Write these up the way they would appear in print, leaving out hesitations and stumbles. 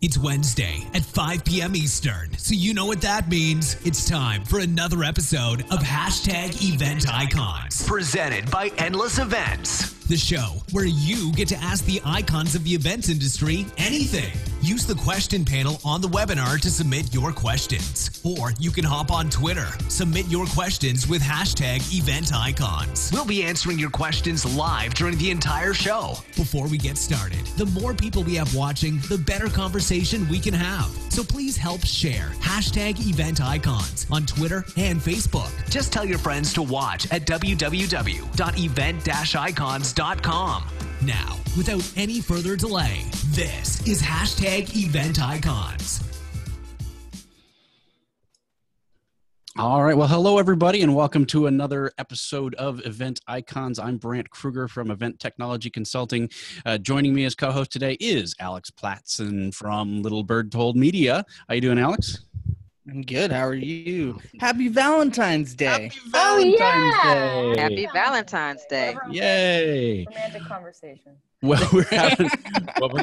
It's Wednesday at 5 p.m. Eastern, so you know what that means. It's time for another episode of #EventIcons, presented by Endless Events, the show where you get to ask the icons of the events industry anything. Use the question panel on the webinar to submit your questions, or you can hop on Twitter. Submit your questions with #EventIcons. We'll be answering your questions live during the entire show. Before we get started, the more people we have watching, the better conversation we can have. So please help share #EventIcons on Twitter and Facebook. Just tell your friends to watch at www.event-icons.com. Now, without any further delay, this is #EventIcons. All right. Well, hello, everybody, and welcome to another episode of Event Icons. I'm Brant Kruger from Event Technology Consulting. Joining me as co-host today is Alex Plattson from Little Bird Told Media. How you doing, Alex? I'm good. How are you? Happy Valentine's Day. Happy Valentine's Day. Happy Valentine's Day. Yay. Romantic conversation. Well, we're going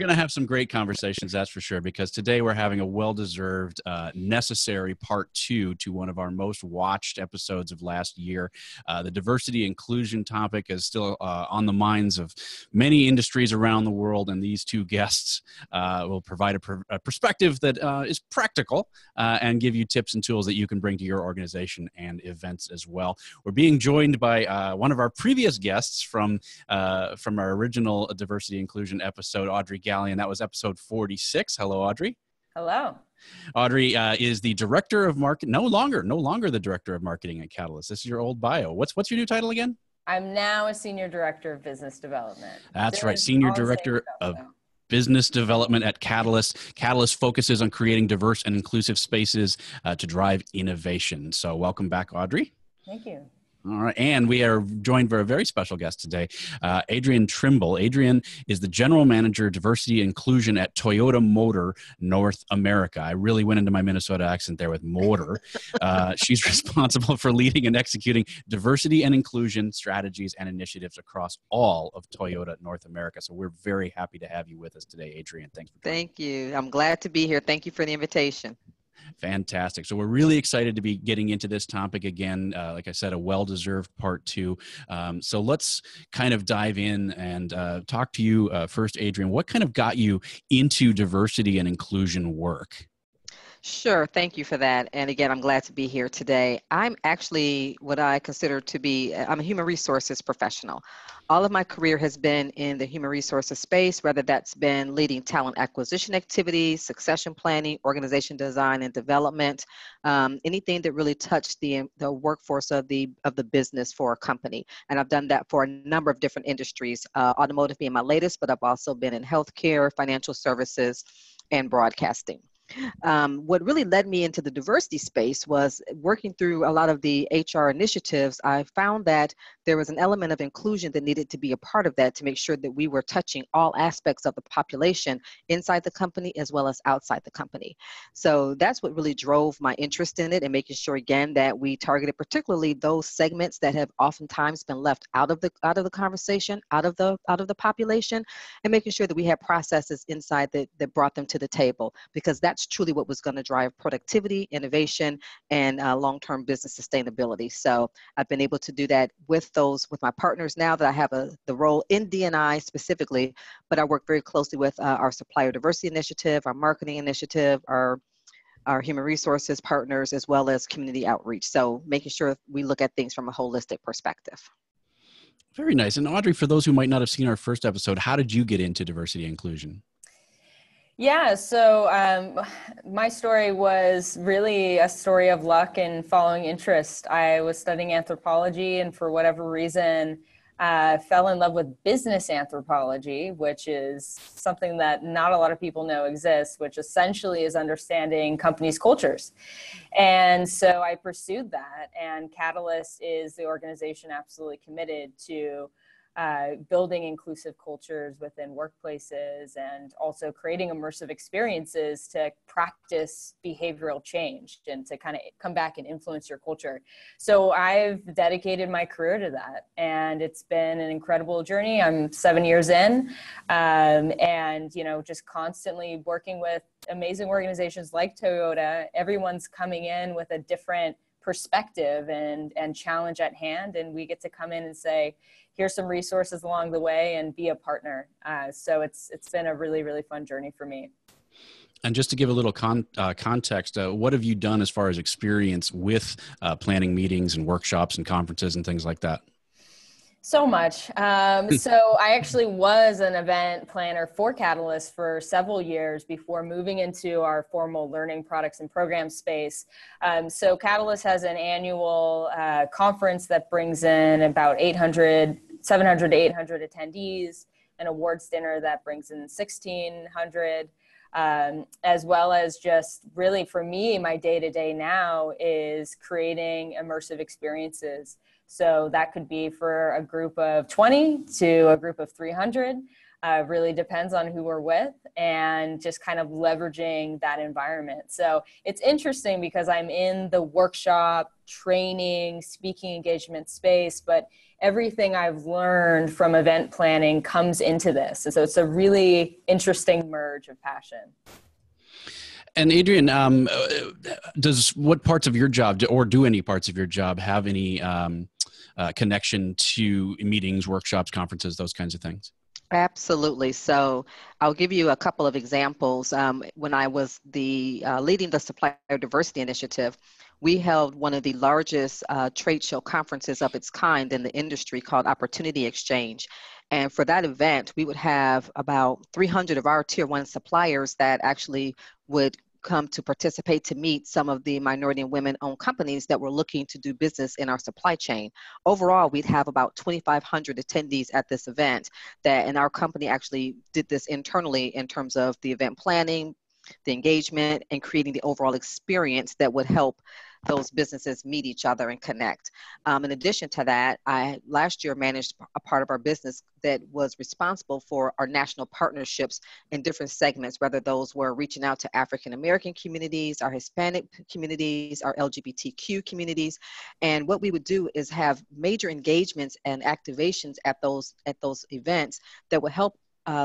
to have some great conversations, that's for sure, because today we're having a well-deserved, necessary part two to one of our most watched episodes of last year. The diversity inclusion topic is still on the minds of many industries around the world, and these two guests will provide a perspective that is practical and give you tips and tools that you can bring to your organization and events as well. We're being joined by one of our previous guests from our original diversity inclusion episode, Audrey Gallien. That was episode 46. Hello, Audrey. Hello. Audrey is the director of marketing, no longer the director of marketing at Catalyst. This is your old bio. What's your new title again? I'm now a senior director of business development. That's right, senior director of business development at Catalyst. Catalyst focuses on creating diverse and inclusive spaces to drive innovation. So welcome back, Audrey. Thank you. All right, and we are joined by a very special guest today, Adrienne Trimble. Adrienne is the General Manager, Diversity and Inclusion at Toyota Motor North America. I really went into my Minnesota accent there with motor. She's responsible for leading and executing diversity and inclusion strategies and initiatives across all of Toyota North America. So we're very happy to have you with us today, Adrienne. Thanks for joining. Thank you. I'm glad to be here. Thank you for the invitation. Fantastic. So we're really excited to be getting into this topic again. Like I said, a well-deserved part two. So let's kind of dive in and talk to you first, Adrienne. What kind of got you into diversity and inclusion work? Sure. Thank you for that. And again, I'm glad to be here today. I'm actually what I consider to be, I'm a human resources professional. All of my career has been in the human resources space, whether that's been leading talent acquisition activities, succession planning, organization design and development, anything that really touched the workforce of the business for a company. And I've done that for a number of different industries, automotive being my latest, but I've also been in healthcare, financial services, and broadcasting. What really led me into the diversity space was working through a lot of the HR initiatives. I found that there was an element of inclusion that needed to be a part of that to make sure that we were touching all aspects of the population inside the company as well as outside the company. So that's what really drove my interest in it and making sure, again, that we targeted particularly those segments that have oftentimes been left out of the conversation, out of the population, and making sure that we had processes inside that brought them to the table, because that's truly what was going to drive productivity, innovation, and long-term business sustainability. So I've been able to do that with my partners now that I have the role in D&I specifically, but I work very closely with our supplier diversity initiative, our marketing initiative, our human resources partners, as well as community outreach. So making sure we look at things from a holistic perspective. Very nice. And Audrey, for those who might not have seen our first episode, how did you get into diversity and inclusion? Yeah, so my story was really a story of luck and following interest. I was studying anthropology and for whatever reason, fell in love with business anthropology, which is something that not a lot of people know exists, which essentially is understanding companies' cultures. And so I pursued that, and Catalyst is the organization absolutely committed to building inclusive cultures within workplaces, and also creating immersive experiences to practice behavioral change and to kind of come back and influence your culture. So I've dedicated my career to that, and it's been an incredible journey. I'm 7 years in, and you know, just constantly working with amazing organizations like Toyota. Everyone's coming in with a different perspective and challenge at hand, and we get to come in and say, here's some resources along the way, and be a partner. So it's been a really, really fun journey for me. And just to give a little context, what have you done as far as experience with planning meetings and workshops and conferences and things like that? So much. So I actually was an event planner for Catalyst for several years before moving into our formal learning products and programs space. So Catalyst has an annual conference that brings in about 700 to 800 attendees, an awards dinner that brings in 1,600. As well as just really for me, my day-to-day now is creating immersive experiences. So that could be for a group of 20 to a group of 300, really depends on who we're with, and just kind of leveraging that environment. So it's interesting because I'm in the workshop, training, speaking engagement space, but everything I've learned from event planning comes into this. And so it's a really interesting merge of passion. And Adrienne, what parts of your job, or do any parts of your job, have any connection to meetings, workshops, conferences, those kinds of things? Absolutely. So I'll give you a couple of examples. When I was leading the Supplier Diversity Initiative, we held one of the largest trade show conferences of its kind in the industry called Opportunity Exchange. And for that event, we would have about 300 of our tier one suppliers that actually would come to participate to meet some of the minority and women-owned companies that were looking to do business in our supply chain. Overall, we'd have about 2,500 attendees at this event, and our company actually did this internally in terms of the event planning, the engagement, and creating the overall experience that would help those businesses meet each other and connect. In addition to that, I last year managed a part of our business that was responsible for our national partnerships in different segments, whether those were reaching out to African American communities, our Hispanic communities, our LGBTQ communities. And what we would do is have major engagements and activations at those events that would help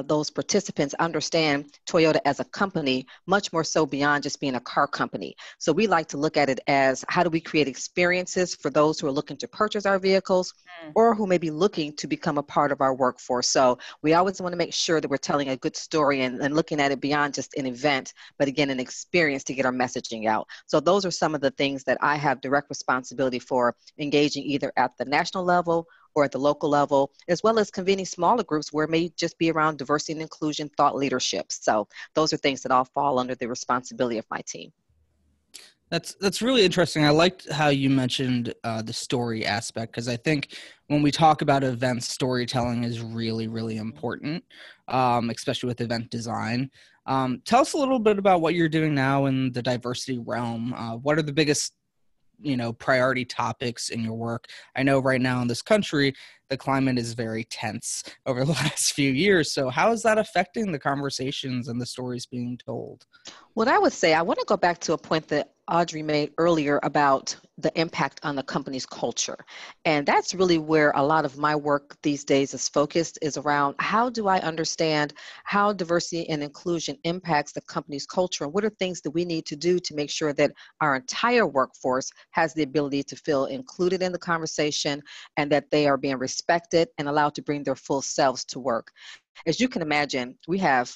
those participants understand Toyota as a company, much more so beyond just being a car company. So we like to look at it as, how do we create experiences for those who are looking to purchase our vehicles or who may be looking to become a part of our workforce. So we always want to make sure that we're telling a good story and looking at it beyond just an event, but again, an experience to get our messaging out. So those are some of the things that I have direct responsibility for, engaging either at the national level or at the local level, as well as convening smaller groups where it may just be around diversity and inclusion, thought leadership. So those are things that all fall under the responsibility of my team. That's really interesting. I liked how you mentioned the story aspect, because I think when we talk about events, storytelling is really, really important, especially with event design. Tell us a little bit about what you're doing now in the diversity realm. What are the biggest priority topics in your work? I know right now in this country, the climate is very tense over the last few years. So how is that affecting the conversations and the stories being told? What I would say, I want to go back to a point that Audrey made earlier about the impact on the company's culture. And that's really where a lot of my work these days is focused, is around, how do I understand how diversity and inclusion impacts the company's culture? And what are things that we need to do to make sure that our entire workforce has the ability to feel included in the conversation, and that they are being respected and allowed to bring their full selves to work? As you can imagine, we have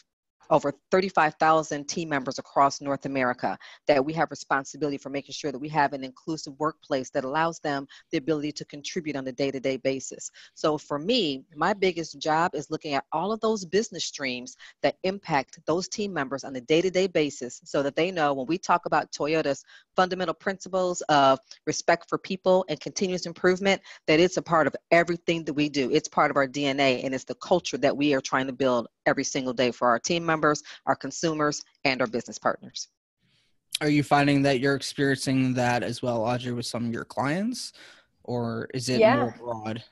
over 35,000 team members across North America that we have responsibility for making sure that we have an inclusive workplace that allows them the ability to contribute on a day-to-day basis. So for me, my biggest job is looking at all of those business streams that impact those team members on a day-to-day basis, so that they know when we talk about Toyota's fundamental principles of respect for people and continuous improvement, that it's a part of everything that we do. It's part of our DNA, and it's the culture that we are trying to build every single day for our team members, our consumers, and our business partners. Are you finding that you're experiencing that as well, Audrey, with some of your clients, or is it more broad?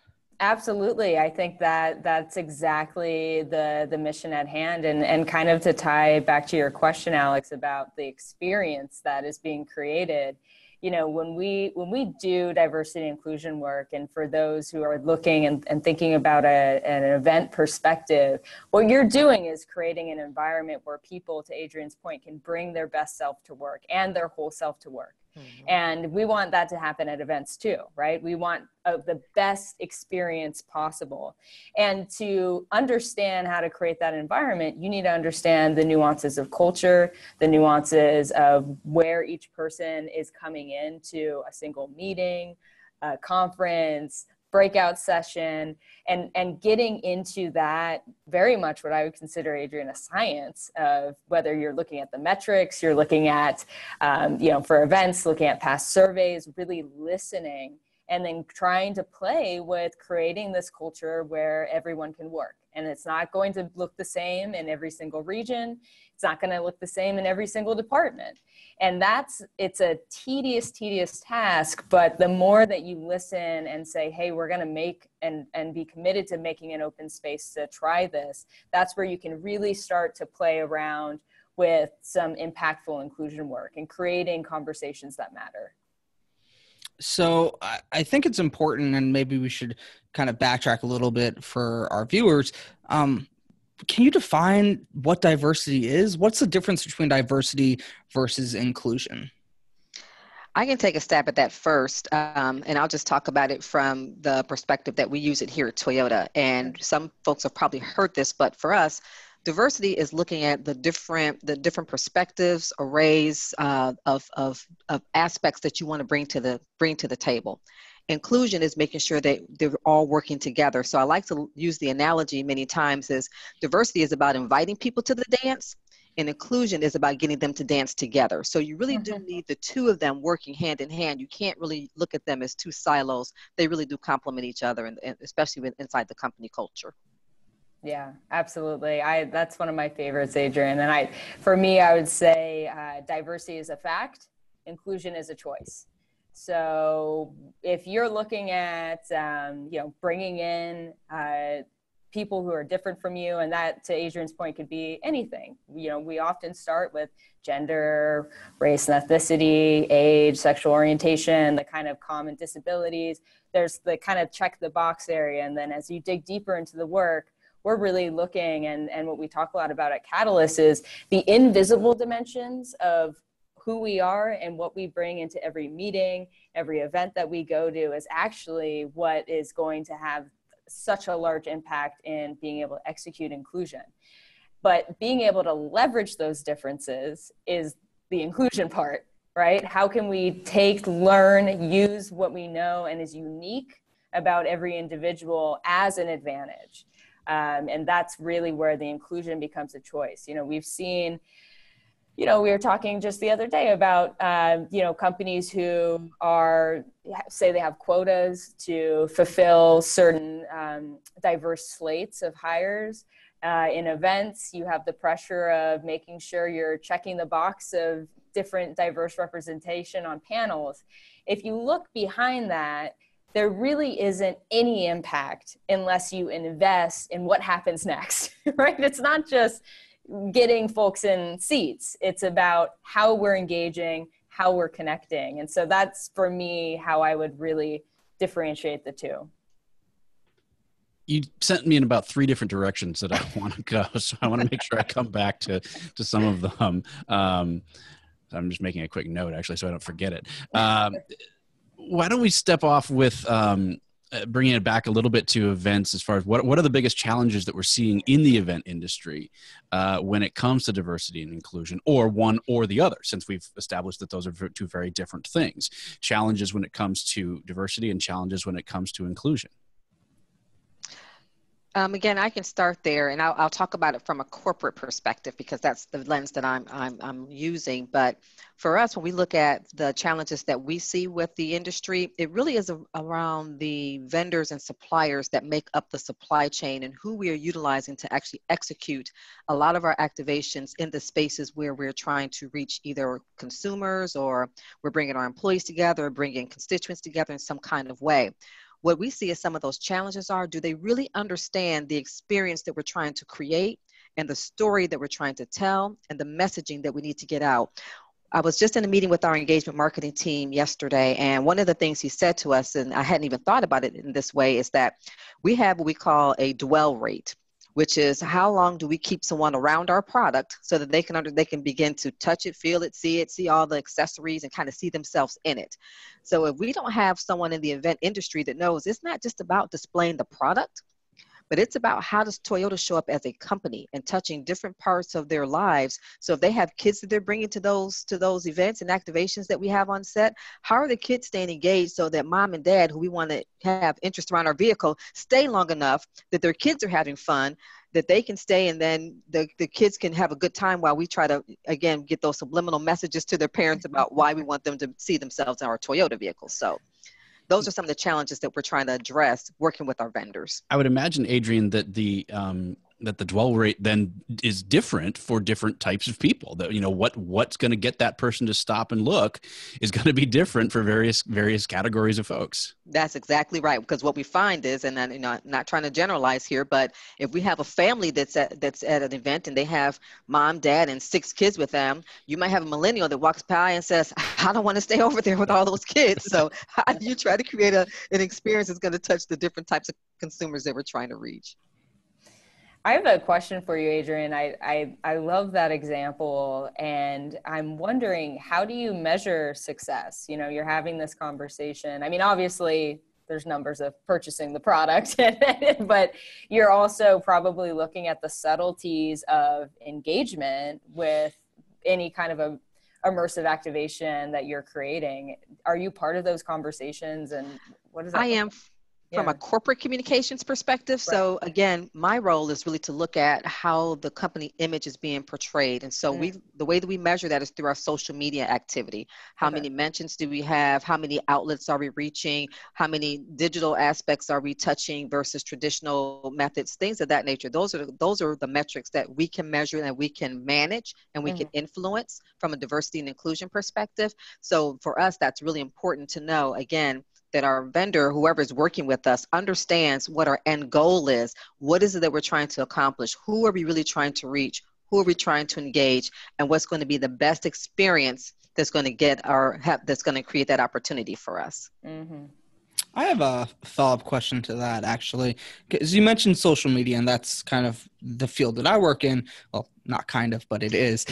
Absolutely. I think that that's exactly the mission at hand, and kind of to tie back to your question, Alex, about the experience that is being created. You know, when we do diversity and inclusion work, and for those who are looking and thinking about an event perspective, what you're doing is creating an environment where people, to Adrienne's point, can bring their best self to work and their whole self to work. Mm-hmm. And we want that to happen at events too, right? We want the best experience possible. And to understand how to create that environment, you need to understand the nuances of culture, the nuances of where each person is coming into a single meeting, a conference, breakout session, and getting into that very much what I would consider, Adrienne, a science of whether you're looking at the metrics, you're looking at, you know, for events, looking at past surveys, really listening, and then trying to play with creating this culture where everyone can work. And it's not going to look the same in every single region. It's not going to look the same in every single department. And it's a tedious task, but the more that you listen and say, hey, we're going to make and be committed to making an open space to try this, that's where you can really start to play around with some impactful inclusion work and creating conversations that matter. So I think it's important, and maybe we should kind of backtrack a little bit for our viewers. Can you define what diversity is? What's the difference between diversity versus inclusion? I can take a stab at that first, and I'll just talk about it from the perspective that we use it here at Toyota. And some folks have probably heard this, but for us, diversity is looking at the different perspectives, arrays of aspects that you want to bring to the table. Inclusion is making sure that they're all working together. So I like to use the analogy many times is diversity is about inviting people to the dance, and inclusion is about getting them to dance together. So you really do need the two of them working hand in hand. You can't really look at them as two silos. They really do complement each other, and especially inside the company culture. Yeah, absolutely. That's one of my favorites, Adrienne. And for me, I would say diversity is a fact, inclusion is a choice. So if you're looking at, bringing in people who are different from you, and that, to Adrienne's point, could be anything. You know, we often start with gender, race and ethnicity, age, sexual orientation, the kind of common disabilities. There's the kind of check the box area. And then as you dig deeper into the work, we're really looking, and what we talk a lot about at Catalyst is the invisible dimensions of who we are and what we bring into every meeting, every event that we go to is actually what is going to have such a large impact in being able to execute inclusion. But being able to leverage those differences is the inclusion part, right? How can we take, learn, use what we know and is unique about every individual as an advantage? And that's really where the inclusion becomes a choice. You know, we've seen, you know, we were talking just the other day about, companies who say they have quotas to fulfill certain diverse slates of hires. In events, you have the pressure of making sure you're checking the box of different diverse representation on panels. If you look behind that, there really isn't any impact unless you invest in what happens next, right? It's not just getting folks in seats. It's about how we're engaging, how we're connecting. And so that's, for me, how I would really differentiate the two. You sent me in about three different directions that I want to go. So I want to make sure I come back to some of them. I'm just making a quick note, actually, so I don't forget it. Why don't we step off with bringing it back a little bit to events as far as what are the biggest challenges that we're seeing in the event industry when it comes to diversity and inclusion, or one or the other, since we've established that those are two very different things, challenges when it comes to diversity and challenges when it comes to inclusion? Again, I can start there, and I'll talk about it from a corporate perspective because that's the lens that I'm using. But for us, when we look at the challenges that we see with the industry, it really is around the vendors and suppliers that make up the supply chain and who we are utilizing to actually execute a lot of our activations in the spaces where we're trying to reach either consumers, or we're bringing our employees together, or bringing constituents together in some kind of way. what we see is some of those challenges are, do they really understand the experience that we're trying to create and the story that we're trying to tell and the messaging that we need to get out? I was just in a meeting with our engagement marketing team yesterday, and one of the things he said to us, and I hadn't even thought about it in this way, is that we have what we call a dwell rate, which is how long do we keep someone around our product so that they can begin to touch it, feel it, see all the accessories and kind of see themselves in it. So if we don't have someone in the event industry that knows it's not just about displaying the product, but it's about how does Toyota show up as a company and touching different parts of their lives. So if they have kids that they're bringing to those events and activations that we have on set, how are the kids staying engaged so that mom and dad, who we want to have interest around our vehicle, stay long enough that their kids are having fun, that they can stay, and then the kids can have a good time while we try to, again, get those subliminal messages to their parents about why we want them to see themselves in our Toyota vehicle. So those are some of the challenges that we're trying to address working with our vendors. I would imagine, Adrienne, that the dwell rate then is different for different types of people. That, you know, what's going to get that person to stop and look is going to be different for various categories of folks. That's exactly right. Because what we find is, and I'm not trying to generalize here, but if we have a family that's at an event and they have mom, dad, and 6 kids with them, you might have a millennial that walks by and says, "I don't want to stay over there with all those kids." So how do you try to create an experience that's going to touch the different types of consumers that we're trying to reach? I have a question for you, Adrienne. I love that example, and I'm wondering, how do you measure success? You know, you're having this conversation. I mean, obviously there's numbers of purchasing the product, but you're also probably looking at the subtleties of engagement with any kind of a immersive activation that you're creating. Are you part of those conversations, and what is that? I am. From a corporate communications perspective. Right. So again, my role is really to look at how the company image is being portrayed. And so the way that we measure that is through our social media activity. How many mentions do we have? How many outlets are we reaching? How many digital aspects are we touching versus traditional methods? Things of that nature. Those are the metrics that we can measure and we can manage and we can influence from a diversity and inclusion perspective. So for us, that's really important to know, again, that our vendor, whoever's working with us, understands what our end goal is. What is it that we're trying to accomplish? Who are we really trying to reach? Who are we trying to engage? And what's going to be the best experience that's going to that's going to create that opportunity for us? Mm-hmm. I have a follow-up question to that, actually, because you mentioned social media, and that's kind of the field that I work in. Well, not kind of, but it is.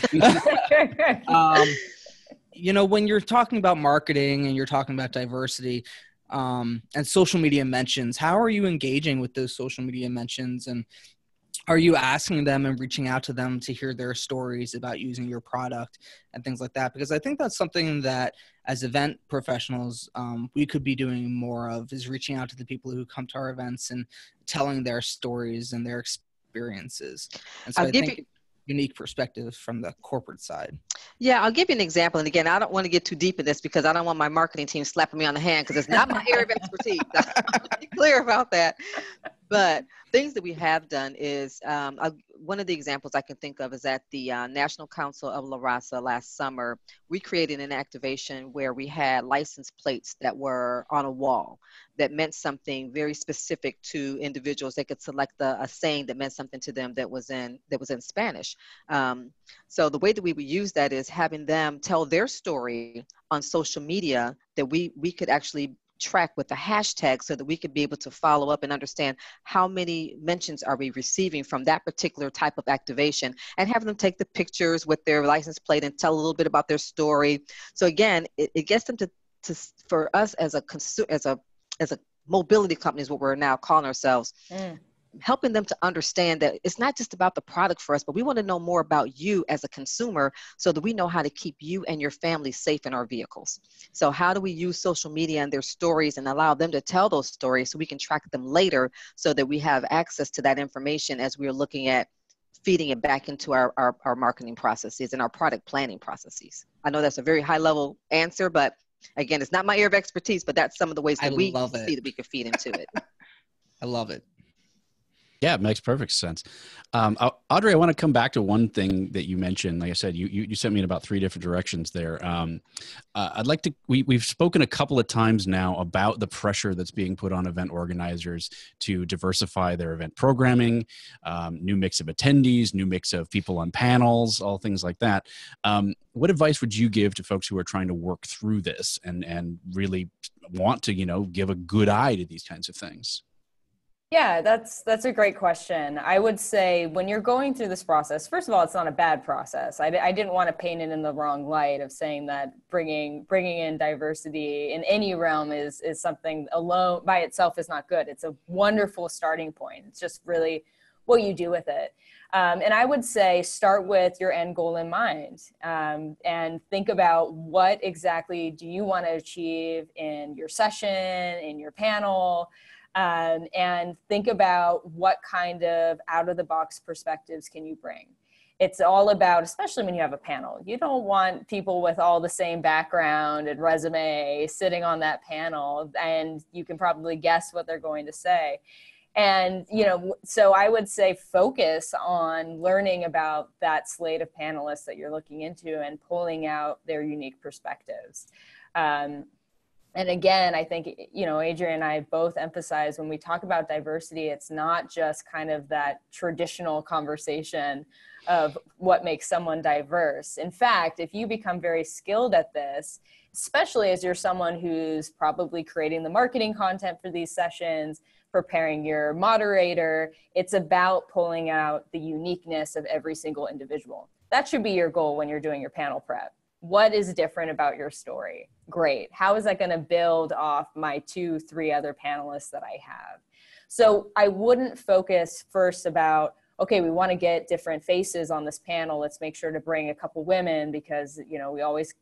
You know, when you're talking about marketing and you're talking about diversity, and social media mentions, how are you engaging with those social media mentions? And are you asking them and reaching out to them to hear their stories about using your product and things like that? Because I think that's something that as event professionals, we could be doing more of, is reaching out to the people who come to our events and telling their stories and their experiences. And so I think unique perspective from the corporate side. Yeah, I'll give you an example. And again, I don't want to get too deep in this because I don't want my marketing team slapping me on the hand because it's not my area of expertise. I'm pretty clear about that. But things that we have done is, one of the examples I can think of is at the National Council of La Raza last summer, we created an activation where we had license plates that were on a wall that meant something very specific to individuals. They could select a saying that meant something to them that was in Spanish. So the way that we would use that is having them tell their story on social media that we could actually track with the hashtag so that we could be able to follow up and understand how many mentions are we receiving from that particular type of activation, and have them take the pictures with their license plate and tell a little bit about their story. So again, it gets them to for us as a mobility company is what we're now calling ourselves. Helping them to understand that it's not just about the product for us, but we want to know more about you as a consumer so that we know how to keep you and your family safe in our vehicles. So how do we use social media and their stories and allow them to tell those stories so we can track them later so that we have access to that information as we're looking at feeding it back into our marketing processes and our product planning processes? I know that's a very high level answer, but again, it's not my area of expertise, but that's some of the ways that we see that we can feed into it. I love it. Yeah, it makes perfect sense. Audrey, I want to come back to one thing that you mentioned. Like I said, you sent me in about 3 different directions there. I'd like to, we've spoken a couple of times now about the pressure that's being put on event organizers to diversify their event programming, new mix of attendees, new mix of people on panels, all things like that. What advice would you give to folks who are trying to work through this and really want to, you know, give a good eye to these kinds of things? Yeah, that's a great question. I would say when you're going through this process, first of all, it's not a bad process. I didn't want to paint it in the wrong light of saying that bringing in diversity in any realm is something alone by itself is not good. It's a wonderful starting point. It's just really what you do with it. And I would say start with your end goal in mind, and think about what exactly do you want to achieve in your session, in your panel. And think about what kind of out-of-the-box perspectives can you bring. It's all about, especially when you have a panel, you don't want people with all the same background and resume sitting on that panel, and you can probably guess what they're going to say. And, you know, so I would say focus on learning about that slate of panelists that you're looking into and pulling out their unique perspectives. And again, I think, you know, Adrienne and I both emphasize when we talk about diversity, it's not just kind of that traditional conversation of what makes someone diverse. In fact, if you become very skilled at this, especially as you're someone who's probably creating the marketing content for these sessions, preparing your moderator, it's about pulling out the uniqueness of every single individual. That should be your goal when you're doing your panel prep. What is different about your story? Great. How is that going to build off my 2-3 other panelists that I have? So I wouldn't focus first about, okay, we want to get different faces on this panel. Let's make sure to bring a couple women because, you know, we always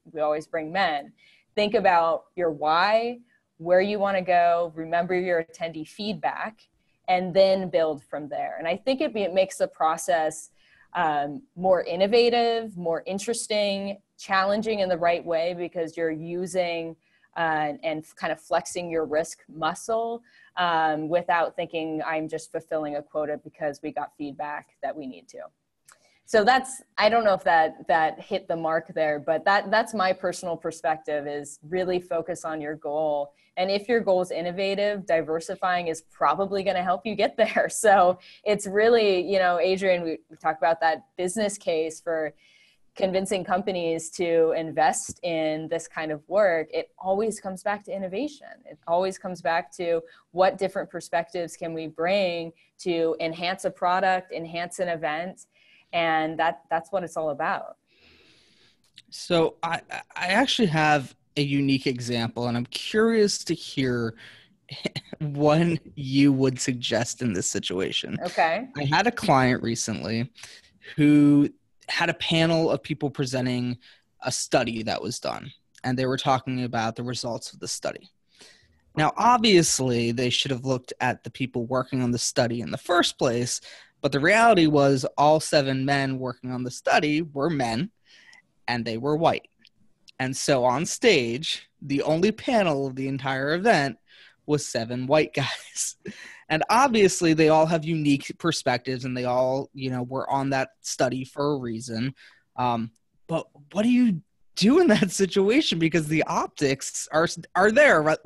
bring men. Think about your why, where you want to go, remember your attendee feedback, and then build from there. And I think it makes the process more innovative, more interesting, challenging in the right way, because you're using and kind of flexing your risk muscle without thinking I'm just fulfilling a quota because we got feedback that we need to. So that's, I don't know if that hit the mark there, but that's my personal perspective, is really focus on your goal. And if your goal is innovative, diversifying is probably going to help you get there. So it's really, you know, Adrienne, we talked about that business case for convincing companies to invest in this kind of work. It always comes back to innovation. It always comes back to what different perspectives can we bring to enhance a product, enhance an event. And that's what it's all about. So I actually have a unique example, and I'm curious to hear one you would suggest in this situation. Okay. I had a client recently who had a panel of people presenting a study that was done, and they were talking about the results of the study. Now, obviously, they should have looked at the people working on the study in the first place, but the reality was all 7 men working on the study were men, and they were white. And so on stage, the only panel of the entire event was 7 white guys. And obviously, they all have unique perspectives, and they all, you know, were on that study for a reason. But what do you do in that situation? Because the optics are there, right?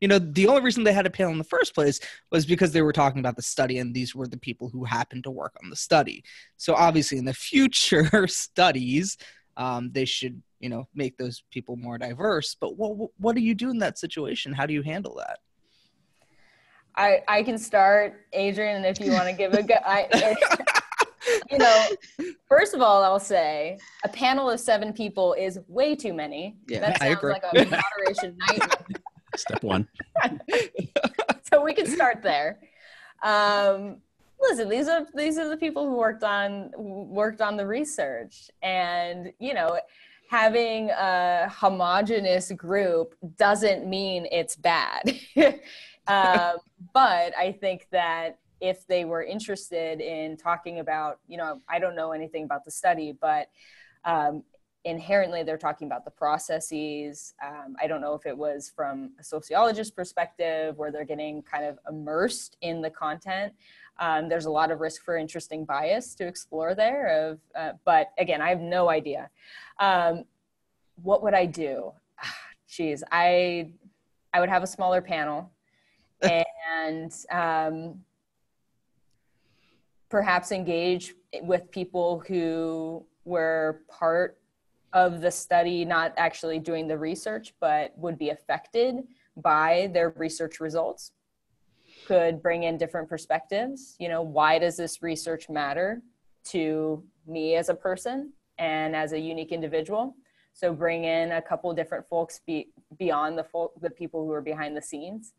You know, the only reason they had a panel in the first place was because they were talking about the study, and these were the people who happened to work on the study. So obviously, in the future studies, they should, you know, make those people more diverse. But what do you do in that situation? How do you handle that? I can start, Adrienne, and if you want to give a go. You know, first of all, I'll say a panel of 7 people is way too many. Yeah, that sounds like a moderation nightmare. Step 1. So we can start there. Listen, these are the people who worked on the research, and you know, having a homogenous group doesn't mean it's bad. But I think that if they were interested in talking about, you know, I don't know anything about the study, but inherently they're talking about the processes. I don't know if it was from a sociologist perspective where they're getting kind of immersed in the content. There's a lot of risk for interesting bias to explore there, but again, I have no idea. What would I do? Geez, I would have a smaller panel and perhaps engage with people who were part of the study, not actually doing the research, but would be affected by their research results. Could bring in different perspectives. You know, why does this research matter to me as a person and as a unique individual? So bring in a couple different folks beyond the people who are behind the scenes.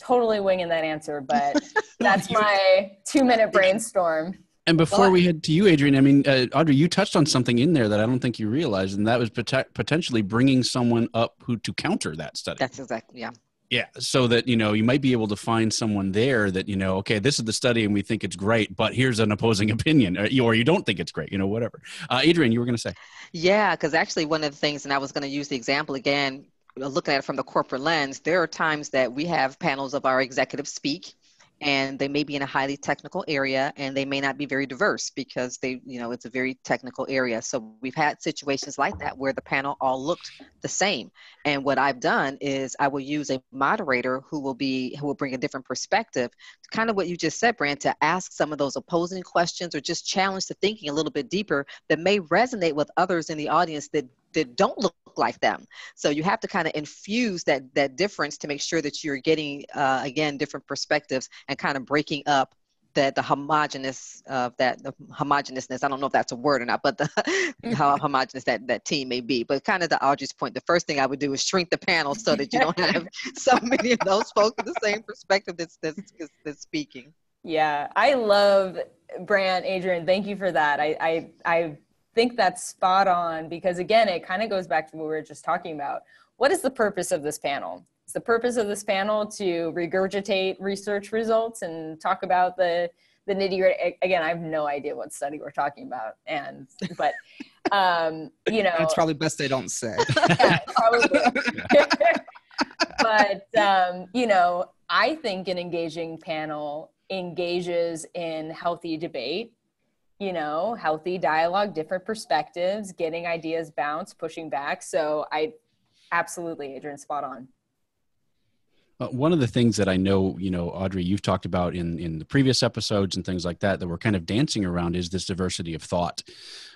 Totally winging that answer, but that's my 2-minute brainstorm. And before we head to you, Adrienne, I mean, Audrey, you touched on something in there that I don't think you realized, and that was potentially bringing someone up who to counter that study. That's exactly, yeah. Yeah, so that, you know, you might be able to find someone there that, you know, okay, this is the study and we think it's great, but here's an opposing opinion, or you don't think it's great, you know, whatever. Adrienne, you were going to say. Yeah, because actually one of the things, and I was going to use the example again, looking at it from the corporate lens, there are times that we have panels of our executives speak, and they may be in a highly technical area, and they may not be very diverse because they, you know, it's a very technical area. So we've had situations like that where the panel all looked the same. And what I've done is I will use a moderator who will bring a different perspective, kind of what you just said, Brant, to ask some of those opposing questions or just challenge the thinking a little bit deeper that may resonate with others in the audience that don't look like them. So you have to kind of infuse that difference to make sure that you're getting, again, different perspectives and kind of breaking up the homogeneousness. I don't know if that's a word or not, but how homogeneous that team may be. But kind of to Audrey's point, the first thing I would do is shrink the panel so that you don't have so many of those folks with the same perspective that's speaking. Yeah, I love, Brant, Adrienne, thank you for that. I think that's spot on, because again, it kind of goes back to what we were just talking about. What is the purpose of this panel? Is the purpose of this panel to regurgitate research results and talk about the nitty-gritty? Again, I have no idea what study we're talking about, but you know, it's probably best they don't say. Yeah, probably. Yeah. But you know, I think an engaging panel engages in healthy debate. You know, healthy dialogue, different perspectives, getting ideas bounced, pushing back. So I absolutely, Adrienne, spot on. One of the things that I know, you know, Audrey, you've talked about in the previous episodes and things like that we're kind of dancing around is this diversity of thought,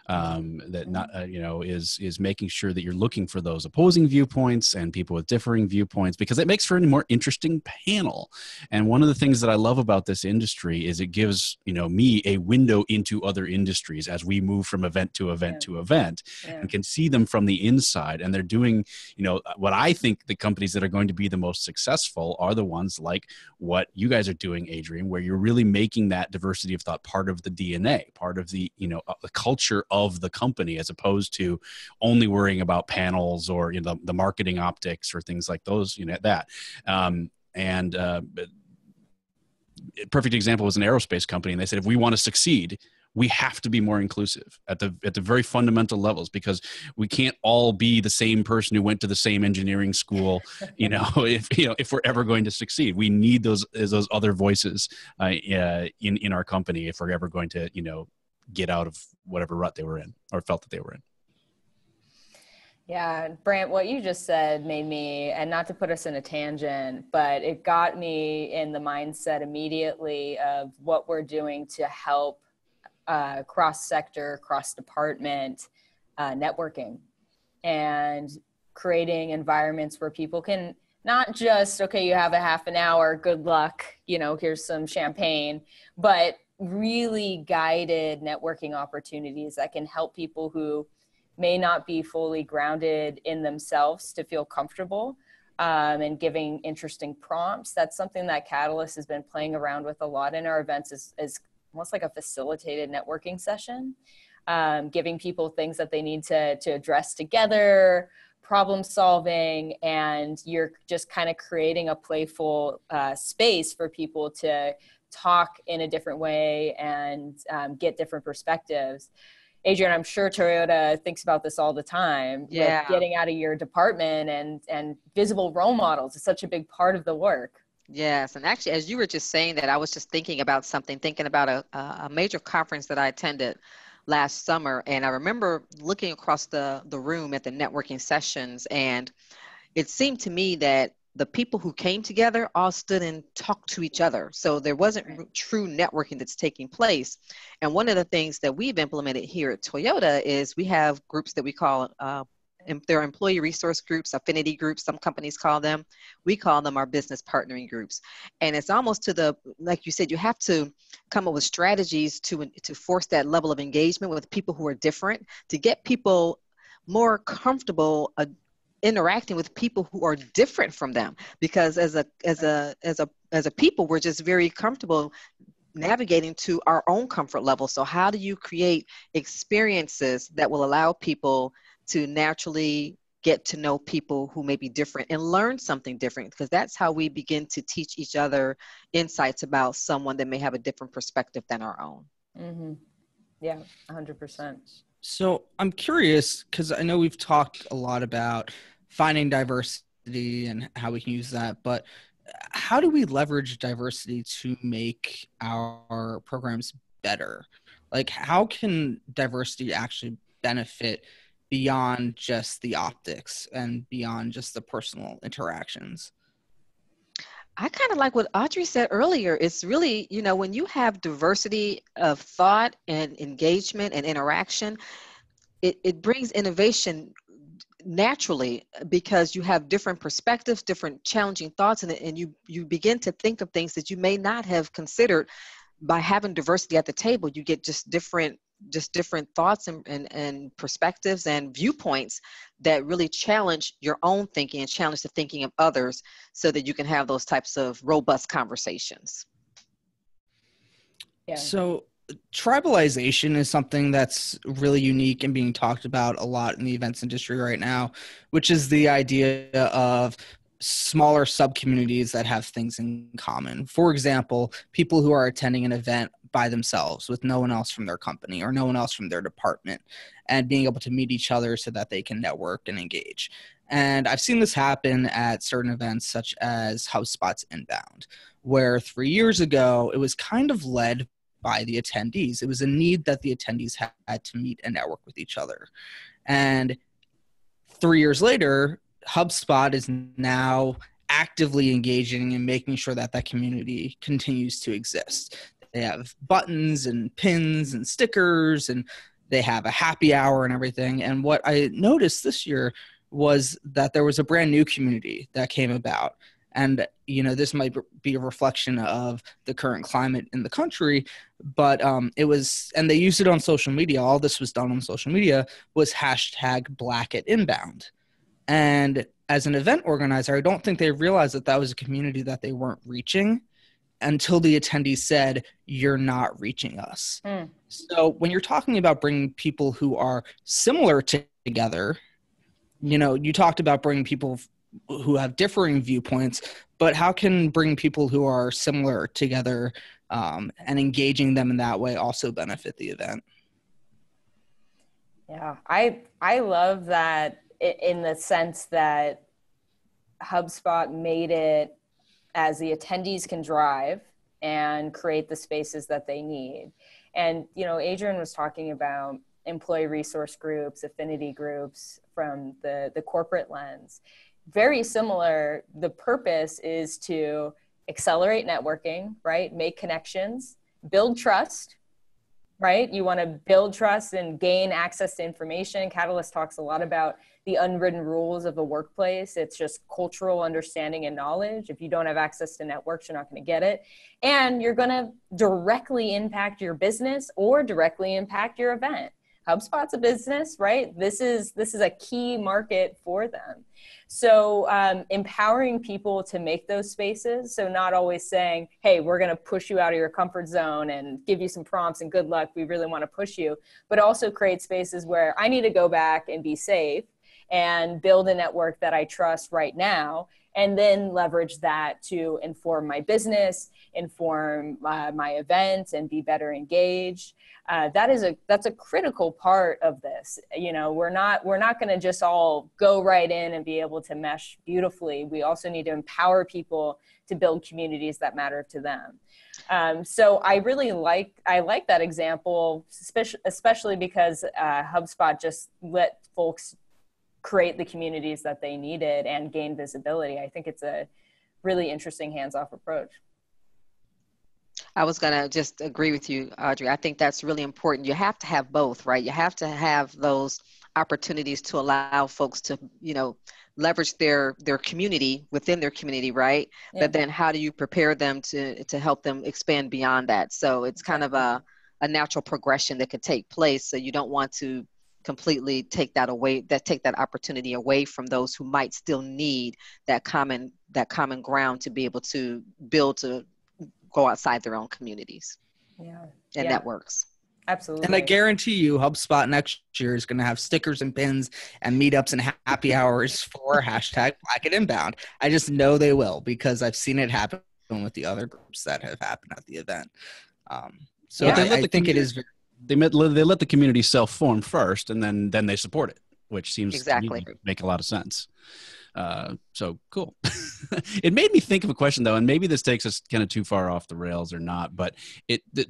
that not, you know, is making sure that you're looking for those opposing viewpoints and people with differing viewpoints, because it makes for a more interesting panel. And one of the things that I love about this industry is it gives, you know, me a window into other industries as we move from event to event to event and can see them from the inside. And they're doing, you know, what I think the companies that are going to be the most successful are the ones like what you guys are doing, Adrienne, where you're really making that diversity of thought part of the DNA, part of the, you know, the culture of the company, as opposed to only worrying about panels or, you know, the marketing optics or things like those, you know, that. A perfect example was an aerospace company, and they said, if we want to succeed, we have to be more inclusive at the very fundamental levels, because we can't all be the same person who went to the same engineering school, you know, if we're ever going to succeed. We need those other voices in our company if we're ever going to, you know, get out of whatever rut they were in or felt that they were in. Yeah, Brant, what you just said made me, and not to put us in a tangent, but it got me in the mindset immediately of what we're doing to help cross-sector, cross-department networking, and creating environments where people can not just, okay, you have a half an hour, good luck, you know, here's some champagne, but really guided networking opportunities that can help people who may not be fully grounded in themselves to feel comfortable, and giving interesting prompts. That's something that Catalyst has been playing around with a lot in our events, is almost like a facilitated networking session, giving people things that they need to address together, problem solving, and you're just kind of creating a playful space for people to talk in a different way and get different perspectives. Adrienne, I'm sure Toyota thinks about this all the time. Yeah. With getting out of your department and visible role models is such a big part of the work. Yes. And actually, as you were just saying that, I was just thinking about something, thinking about a major conference that I attended last summer. And I remember looking across the room at the networking sessions, and it seemed to me that the people who came together all stood and talked to each other. So there wasn't true networking that's taking place. And one of the things that we've implemented here at Toyota is we have groups that we call, they're employee resource groups, affinity groups, some companies call them. We call them our business partnering groups. And it's almost to the, like you said, you have to come up with strategies to force that level of engagement with people who are different, to get people more comfortable interacting with people who are different from them, because as a people, we're just very comfortable navigating to our own comfort level. So how do you create experiences that will allow people to naturally get to know people who may be different and learn something different? Because that's how we begin to teach each other insights about someone that may have a different perspective than our own. Mm-hmm. Yeah, 100%. So I'm curious, because I know we've talked a lot about finding diversity and how we can use that, but how do we leverage diversity to make our programs better? Like, how can diversity actually benefit beyond just the optics and beyond just the personal interactions? I kind of like what Audrey said earlier. It's really, you know, when you have diversity of thought and engagement and interaction, it brings innovation naturally, because you have different perspectives, different challenging thoughts, and you begin to think of things that you may not have considered. By having diversity at the table, you get just different thoughts and perspectives and viewpoints that really challenge your own thinking and challenge the thinking of others, so that you can have those types of robust conversations. Yeah. So tribalization is something that's really unique and being talked about a lot in the events industry right now, which is the idea of smaller subcommunities that have things in common. For example, people who are attending an event by themselves with no one else from their company or no one else from their department, and being able to meet each other so that they can network and engage. And I've seen this happen at certain events such as HubSpot's Inbound, where 3 years ago, it was kind of led by the attendees. It was a need that the attendees had to meet and network with each other. And 3 years later, HubSpot is now actively engaging and making sure that that community continues to exist. They have buttons and pins and stickers, and they have a happy hour and everything. And what I noticed this year was that there was a brand new community that came about. And, you know, this might be a reflection of the current climate in the country, but it was, and they used it on social media. All this was done on social media was #BlackAtInbound. And as an event organizer, I don't think they realized that that was a community that they weren't reaching until the attendees said, "You're not reaching us." Mm. So when you're talking about bringing people who are similar together, you know, you talked about bringing people who have differing viewpoints, but how can bringing people who are similar together and engaging them in that way also benefit the event? Yeah, I love that, in the sense that HubSpot made it as the attendees can drive and create the spaces that they need. And, you know, Adrienne was talking about employee resource groups, affinity groups from the corporate lens. Very similar, the purpose is to accelerate networking, right? Make connections, build trust, right? You want to build trust and gain access to information. Catalyst talks a lot about the unwritten rules of a workplace. It's just cultural understanding and knowledge. If you don't have access to networks, you're not going to get it. And you're going to directly impact your business or directly impact your event. HubSpot's a business, right? This is a key market for them. So empowering people to make those spaces. So not always saying, "Hey, we're going to push you out of your comfort zone and give you some prompts and good luck. We really want to push you," but also create spaces where I need to go back and be safe and build a network that I trust right now. and then leverage that to inform my business, inform my events, and be better engaged. That's a critical part of this. You know, we're not going to just all go right in and be able to mesh beautifully. We also need to empower people to build communities that matter to them. So I really like that example, especially because HubSpot just let folks create the communities that they needed and gain visibility. I think it's a really interesting hands-off approach. I was going to just agree with you, Audrey. I think that's really important. You have to have both, right? You have to have those opportunities to allow folks to, you know, leverage their community within their community, right? Yeah. But then how do you prepare them to help them expand beyond that? So it's kind of a natural progression that could take place. So you don't want to completely take that opportunity away from those who might still need that common ground to be able to build, to go outside their own communities. Yeah. And that works. Absolutely. And I guarantee you HubSpot next year is going to have stickers and pins and meetups and happy hours for #BlackAtInbound. I just know they will, because I've seen it happen with the other groups that have happened at the event. I think it is very, they let the community self-form first, and then they support it, which seems to make a lot of sense. So cool. It made me think of a question, though, and maybe this takes us kind of too far off the rails or not, but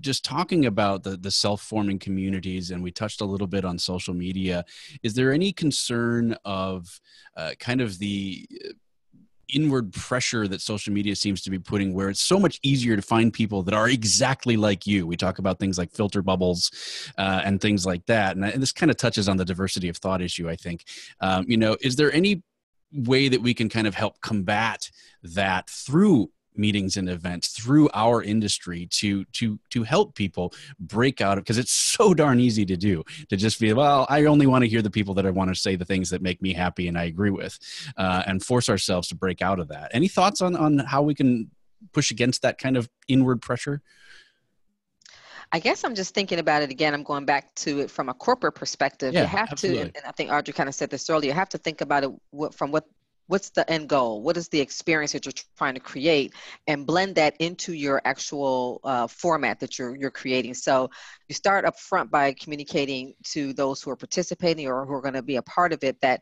just talking about the self-forming communities, and we touched a little bit on social media. Is there any concern of kind of the inward pressure that social media seems to be putting, where it's so much easier to find people that are exactly like you? We talk about things like filter bubbles and things like that. And this kind of touches on the diversity of thought issue, I think. You know, is there any way that we can kind of help combat that through meetings and events, through our industry, to help people break out of, because it's so darn easy to do, to just be, well, I only want to hear the people that I want to say the things that make me happy and I agree with, and force ourselves to break out of that. Any thoughts on how we can push against that kind of inward pressure? I guess I'm just thinking about it again. I'm going back to it from a corporate perspective. Yeah, you have to, and I think Audrey kind of said this earlier, you have to think about it from what's the end goal? What is the experience that you're trying to create, and blend that into your actual format that you're creating. So you start up front by communicating to those who are participating or who are going to be a part of it that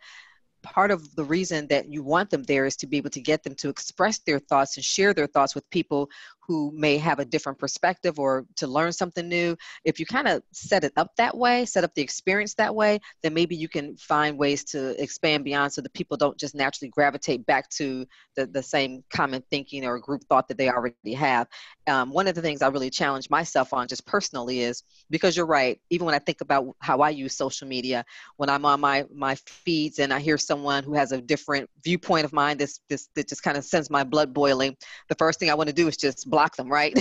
part of the reason that you want them there is to be able to get them to express their thoughts and share their thoughts with people who may have a different perspective or to learn something new. If you kind of set it up that way, set up the experience that way, then maybe you can find ways to expand beyond, so that people don't just naturally gravitate back to the same common thinking or group thought that they already have. One of the things I really challenge myself on just personally is, because you're right, even when I think about how I use social media, when I'm on my feeds and I hear someone who has a different viewpoint of mine, that just kind of sends my blood boiling, the first thing I want to do is just block them, right?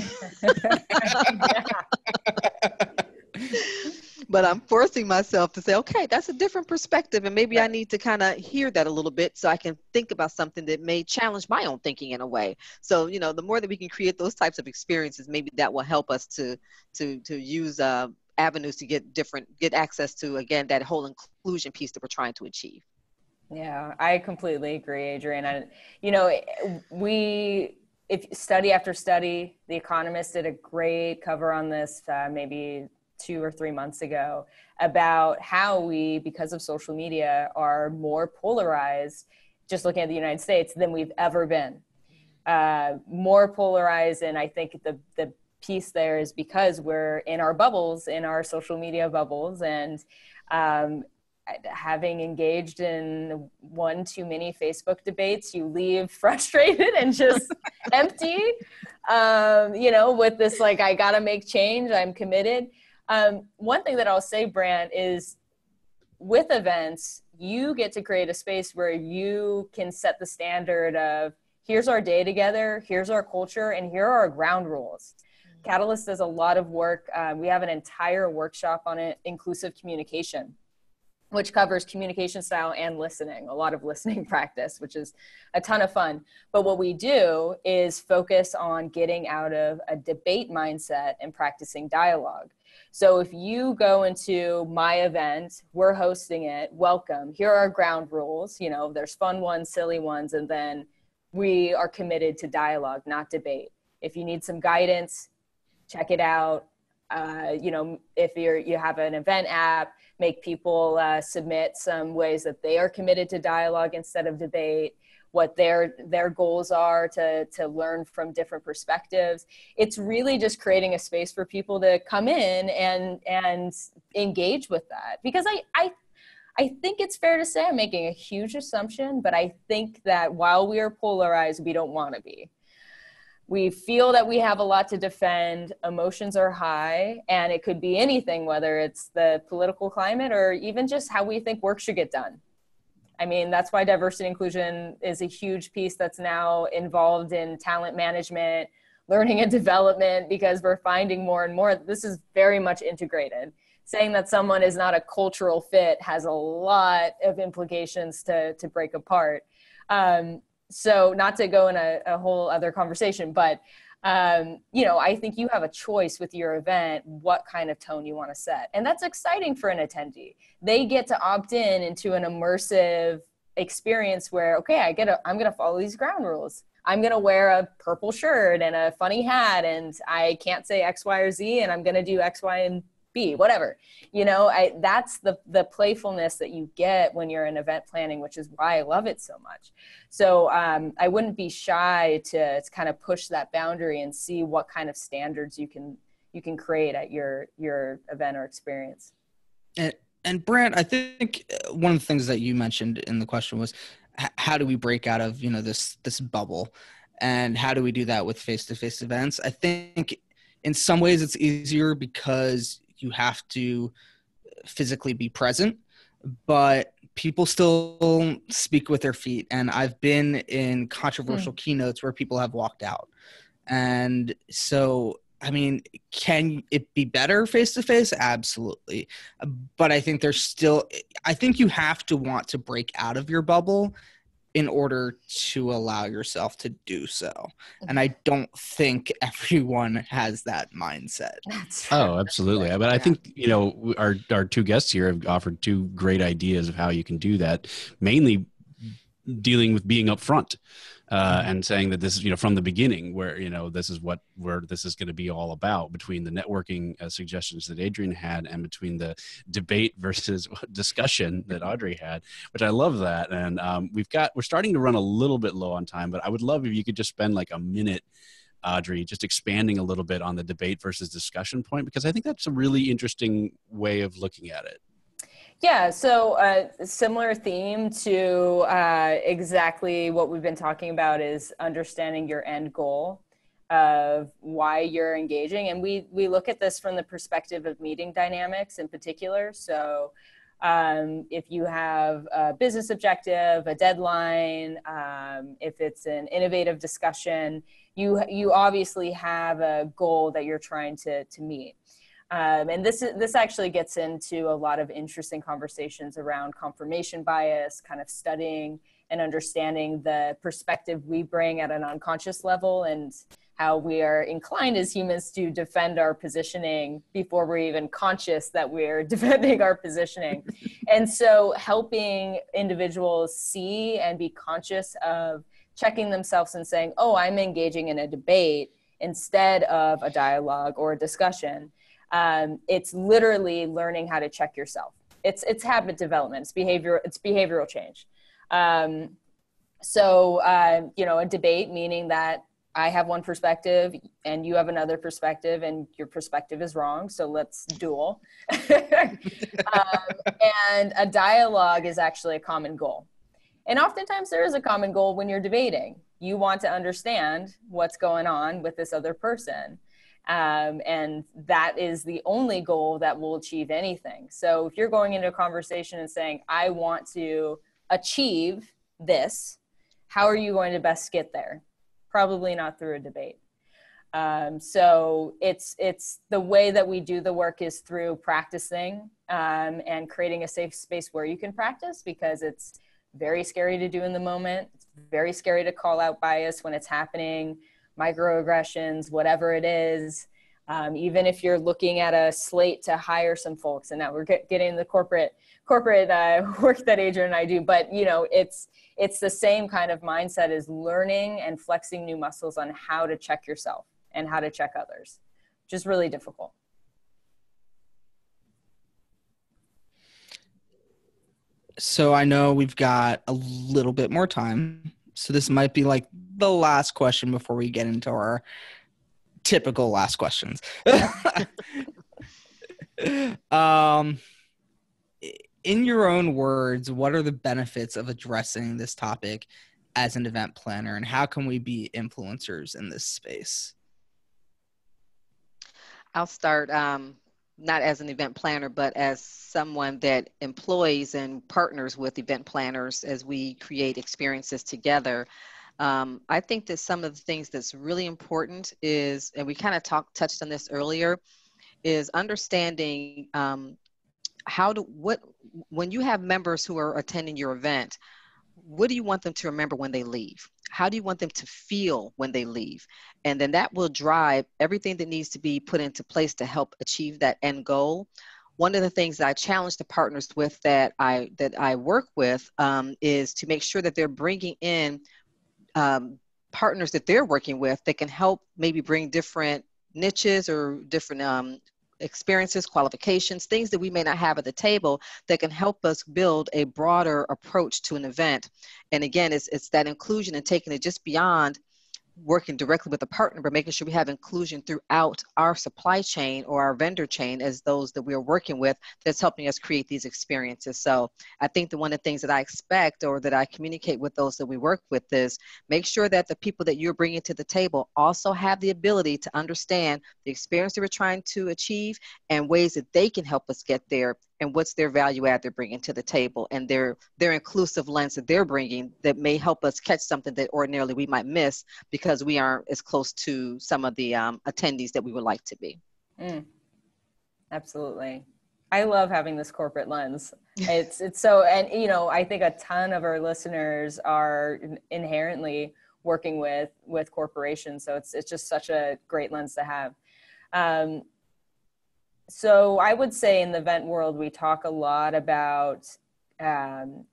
But I'm forcing myself to say, okay, that's a different perspective, and maybe I need to kind of hear that a little bit so I can think about something that may challenge my own thinking in a way. So, you know, the more that we can create those types of experiences, maybe that will help us to use avenues to get access to, again, that whole inclusion piece that we're trying to achieve. Yeah, I completely agree, Adrienne. If study after study, The Economist did a great cover on this maybe 2 or 3 months ago about how we, because of social media, are more polarized, just looking at the United States, than we've ever been. More polarized, and I think the piece there is because we're in our bubbles, in our social media bubbles, and having engaged in one too many Facebook debates, you leave frustrated and just empty, you know, with this, like, I gotta make change, I'm committed. One thing that I'll say, Brant, is with events, you get to create a space where you can set the standard of, here's our day together, here's our culture, and here are our ground rules. Mm-hmm. Catalyst does a lot of work. We have an entire workshop on it, inclusive communication, which covers communication style and listening, a lot of listening practice, which is a ton of fun. But what we do is focus on getting out of a debate mindset and practicing dialogue. So if you go into my event, we're hosting it, welcome, here are our ground rules. You know, there's fun ones, silly ones, and then we are committed to dialogue, not debate. If you need some guidance, check it out. You know, if you have an event app, make people submit some ways that they are committed to dialogue instead of debate, what their goals are to learn from different perspectives. It's really just creating a space for people to come in and engage with that. Because I think it's fair to say I'm making a huge assumption, but I think that while we are polarized, we don't want to be. We feel that we have a lot to defend, emotions are high, and it could be anything, whether it's the political climate or even just how we think work should get done. I mean, that's why diversity and inclusion is a huge piece that's now involved in talent management, learning and development, because we're finding more and more, this is very much integrated. Saying that someone is not a cultural fit has a lot of implications to break apart. So not to go in a whole other conversation, but you know, I think you have a choice with your event, what kind of tone you want to set. And that's exciting for an attendee. They get to opt in into an immersive experience where, okay, I'm going to follow these ground rules. I'm going to wear a purple shirt and a funny hat, and I can't say X, Y, or Z, and I'm going to do X, Y, and B, whatever. You know, that's the playfulness that you get when you're in event planning, which is why I love it so much. So I wouldn't be shy to kind of push that boundary and see what kind of standards you can create at your event or experience. And Brant, I think one of the things that you mentioned in the question was how do we break out of, you know, this bubble, and how do we do that with face-to-face events? I think in some ways it's easier because you have to physically be present, but people still speak with their feet. And I've been in controversial keynotes where people have walked out. And so, I mean, can it be better face-to-face? Absolutely. But I think I think you have to want to break out of your bubble in order to allow yourself to do so. And I don't think everyone has that mindset. Oh, absolutely. But I think, you know, our two guests here have offered two great ideas of how you can do that, mainly dealing with being upfront and saying that this is, you know, from the beginning where, you know, this is where this is going to be all about, between the networking suggestions that Adrienne had and between the debate versus discussion that Audrey had, which I love that. And we're starting to run a little bit low on time, but I would love if you could just spend like a minute, Audrey, just expanding a little bit on the debate versus discussion point, because I think that's a really interesting way of looking at it. Yeah, so similar theme to exactly what we've been talking about is understanding your end goal of why you're engaging. And we look at this from the perspective of meeting dynamics in particular. So if you have a business objective, a deadline, if it's an innovative discussion, you obviously have a goal that you're trying to meet. And this actually gets into a lot of interesting conversations around confirmation bias, kind of studying and understanding the perspective we bring at an unconscious level and how we are inclined as humans to defend our positioning before we're even conscious that we're defending our positioning. And so helping individuals see and be conscious of checking themselves and saying, oh, I'm engaging in a debate instead of a dialogue or a discussion. It's literally learning how to check yourself. It's habit development. It's behavioral change. You know, a debate, meaning that I have one perspective and you have another perspective and your perspective is wrong. So let's duel. And a dialogue is actually a common goal. And oftentimes there is a common goal when you're debating. You want to understand what's going on with this other person. And that is the only goal that will achieve anything. So if you're going into a conversation and saying, I want to achieve this, how are you going to best get there? Probably not through a debate. So it's the way that we do the work is through practicing and creating a safe space where you can practice, because it's very scary to do in the moment. It's very scary to call out bias when it's happening, microaggressions, whatever it is. Even if you're looking at a slate to hire some folks, and now we're getting the corporate work that Adrienne and I do, but you know, it's the same kind of mindset as learning and flexing new muscles on how to check yourself and how to check others, which is really difficult. So I know we've got a little bit more time, so this might be like the last question before we get into our typical last questions. In your own words, what are the benefits of addressing this topic as an event planner, and how can we be influencers in this space? I'll start, not as an event planner, but as someone that employs and partners with event planners as we create experiences together. I think that some of the things that's really important is, and we kind of touched on this earlier, is understanding when you have members who are attending your event, what do you want them to remember when they leave? How do you want them to feel when they leave? And then that will drive everything that needs to be put into place to help achieve that end goal. One of the things that I challenge the partners with that I work with is to make sure that they're bringing in partners that they're working with that can help maybe bring different niches or different experiences, qualifications, things that we may not have at the table that can help us build a broader approach to an event. And again, it's that inclusion and taking it just beyond working directly with a partner, but making sure we have inclusion throughout our supply chain or our vendor chain as those that we are working with that's helping us create these experiences. So I think that one of the things that I expect or that I communicate with those that we work with is make sure that the people that you're bringing to the table also have the ability to understand the experience that we're trying to achieve and ways that they can help us get there and what's their value add they're bringing to the table and their inclusive lens that they're bringing that may help us catch something that ordinarily we might miss because we aren't as close to some of the attendees that we would like to be. Mm. Absolutely. I love having this corporate lens. It's so, and you know, I think a ton of our listeners are inherently working with corporations. So it's just such a great lens to have. So I would say in the event world, we talk a lot about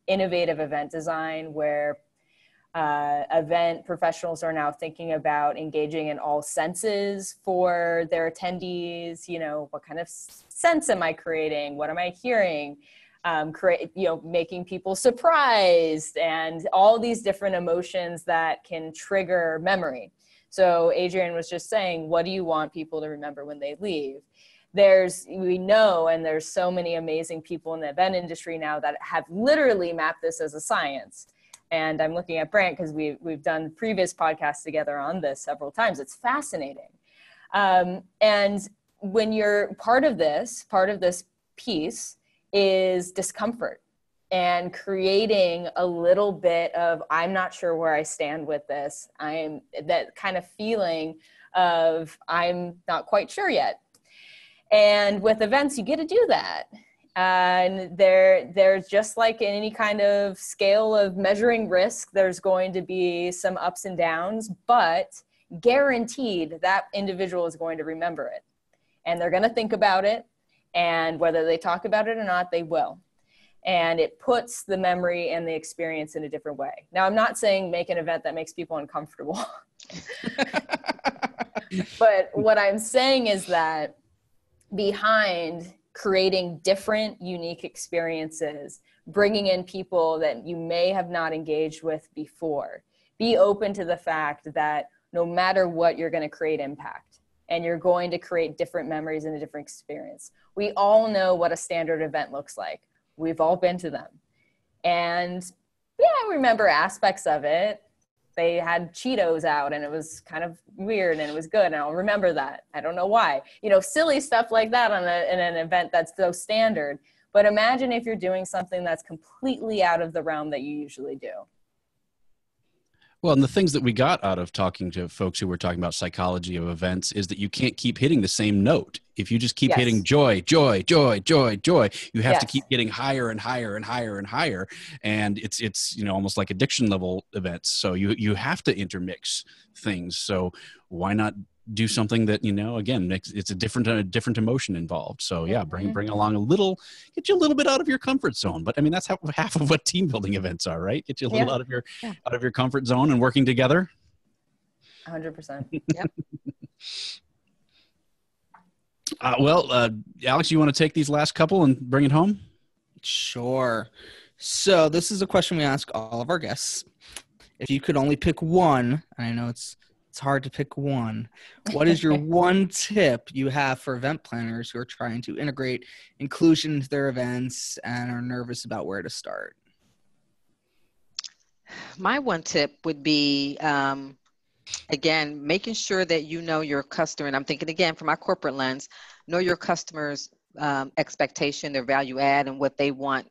innovative event design, where event professionals are now thinking about engaging in all senses for their attendees. You know, what kind of sense am I creating? What am I hearing? You know, making people surprised and all these different emotions that can trigger memory. So Adrienne was just saying, what do you want people to remember when they leave? We know, and there's so many amazing people in the event industry now that have literally mapped this as a science. And I'm looking at Brant because we've done previous podcasts together on this several times. It's fascinating. And when you're part of this piece is discomfort and creating a little bit of, I'm not sure where I stand with this. That kind of feeling of I'm not quite sure yet. And with events, you get to do that. And they're just like in any kind of scale of measuring risk, there's going to be some ups and downs, but guaranteed that individual is going to remember it. And they're going to think about it. And whether they talk about it or not, they will. And it puts the memory and the experience in a different way. Now, I'm not saying make an event that makes people uncomfortable. But what I'm saying is that behind creating different, unique experiences, bringing in people that you may have not engaged with before. Be open to the fact that no matter what, you're going to create impact and you're going to create different memories and a different experience. We all know what a standard event looks like. We've all been to them. And yeah, I remember aspects of it. They had Cheetos out and it was kind of weird and it was good. And I'll remember that. I don't know why, you know, silly stuff like that in an event that's so standard. But imagine if you're doing something that's completely out of the realm that you usually do. Well, and the things that we got out of talking to folks who were talking about psychology of events is that you can't keep hitting the same note. If you just keep yes. hitting joy, joy, joy, joy, joy, you have yes. to keep getting higher and higher and higher and higher. And it's you know, almost like addiction level events. So you have to intermix things. So why not do something that, you know, again, it's a different emotion involved. So yeah, bring along a little, get you a little bit out of your comfort zone. But I mean, that's half of what team building events are, right? Get you a little out of your comfort zone and working together. 100%. Yep. Alex, you want to take these last couple and bring it home? Sure. So this is a question we ask all of our guests. If you could only pick one, and I know it's hard to pick one, what is your one tip you have for event planners who are trying to integrate inclusion into their events and are nervous about where to start? My one tip would be, again, making sure that you know your customer, and I'm thinking again from my corporate lens, know your customer's expectation, their value add, and what they want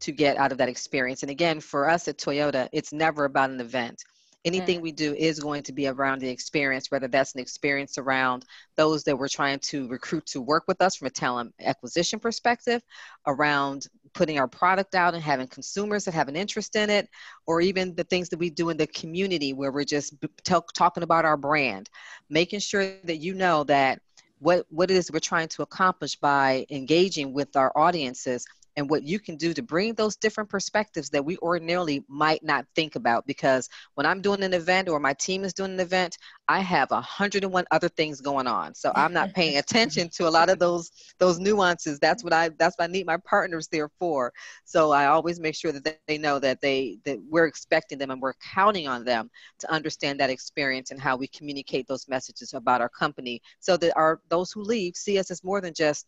to get out of that experience. And again, for us at Toyota, it's never about an event. Anything we do is going to be around the experience, whether that's an experience around those that we're trying to recruit to work with us from a talent acquisition perspective, around putting our product out and having consumers that have an interest in it, or even the things that we do in the community where we're just talking about our brand, making sure that you know that what it is we're trying to accomplish by engaging with our audiences and what you can do to bring those different perspectives that we ordinarily might not think about. Because when I'm doing an event or my team is doing an event, I have 101 other things going on. So I'm not paying attention to a lot of those nuances. That's what I need my partners there for. So I always make sure that they know that that we're expecting them and we're counting on them to understand that experience and how we communicate those messages about our company, so that those who leave see us as more than just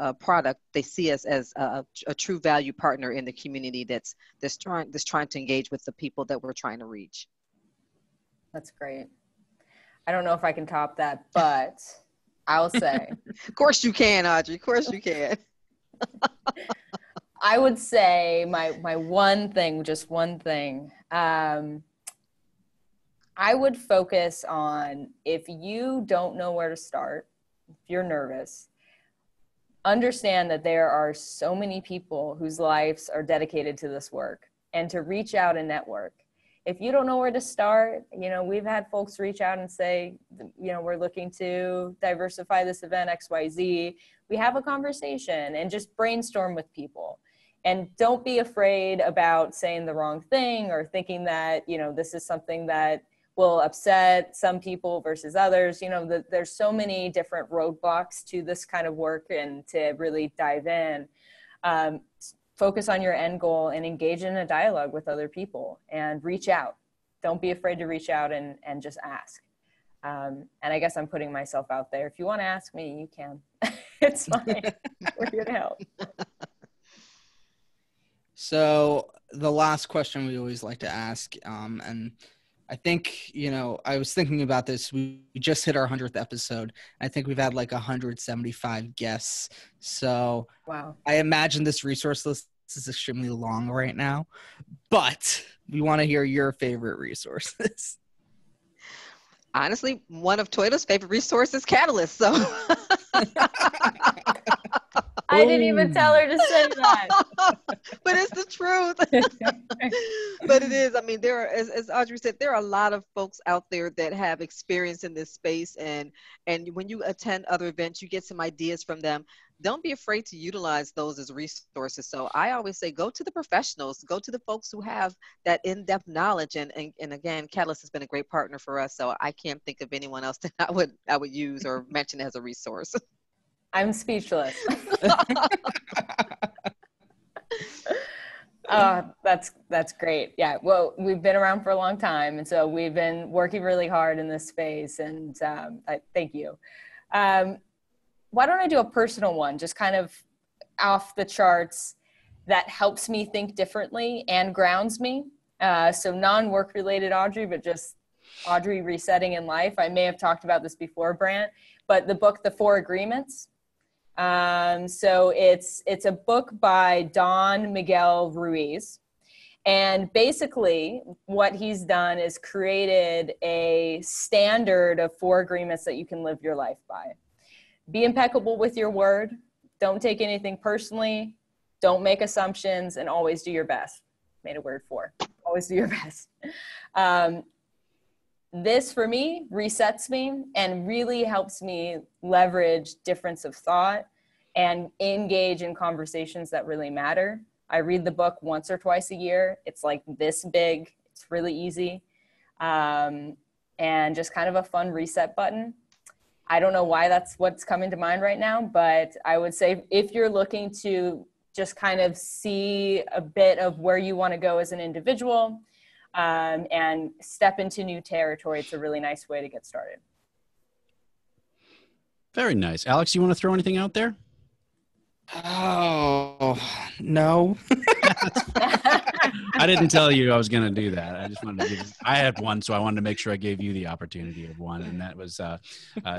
a product. They see us as a true value partner in the community that's trying to engage with the people that we're trying to reach. That's great. I don't know if I can top that, but I'll say. Of course you can, Audrey. Of course you can. I would say my one thing, just one thing. I would focus on, if you don't know where to start, if you're nervous, understand that there are so many people whose lives are dedicated to this work, and to reach out and network. If you don't know where to start, you know, we've had folks reach out and say, you know, we're looking to diversify this event XYZ. We have a conversation and just brainstorm with people, and don't be afraid about saying the wrong thing or thinking that, you know, this is something that will upset some people versus others. You know, there's so many different roadblocks to this kind of work, and to really dive in, focus on your end goal and engage in a dialogue with other people and reach out. Don't be afraid to reach out and just ask. And I guess I'm putting myself out there. If you want to ask me, you can. It's fine. We're here to help. So the last question we always like to ask, and I think, you know, I was thinking about this. We just hit our 100th episode. I think we've had like 175 guests. So wow. I imagine this resource list is extremely long right now, but we want to hear your favorite resources. Honestly, one of Toyota's favorite resources, Catalyst. So I didn't even tell her to say that. But it's the truth. But it is. I mean, there are, as Audrey said, there are a lot of folks out there that have experience in this space. And when you attend other events, you get some ideas from them. Don't be afraid to utilize those as resources. So I always say, go to the professionals, go to the folks who have that in-depth knowledge. And again, Catalyst has been a great partner for us. So I can't think of anyone else that I would use or mention as a resource. I'm speechless. That's great. Yeah. Well, we've been around for a long time, and so we've been working really hard in this space. And thank you. Why don't I do a personal one, just kind of off the charts, that helps me think differently and grounds me? So non-work related, Audrey, but just Audrey resetting in life. I may have talked about this before, Brant, but the book, The Four Agreements. So it's a book by Don Miguel Ruiz. And basically what he's done is created a standard of 4 agreements that you can live your life by. Be impeccable with your word. Don't take anything personally. Don't make assumptions, and always do your best. Made a word for. Always do your best. This for me resets me and really helps me leverage difference of thought and engage in conversations that really matter. I read the book once or twice a year. It's like this big, it's really easy. And just kind of a fun reset button. I don't know why that's what's coming to mind right now, but I would say if you're looking to just kind of see a bit of where you want to go as an individual, and step into new territory, it's a really nice way to get started. Very nice. Alex, you want to throw anything out there? Oh, no. I didn't tell you I was going to do that. I just wanted to give, I had one, so I wanted to make sure I gave you the opportunity of one. And that was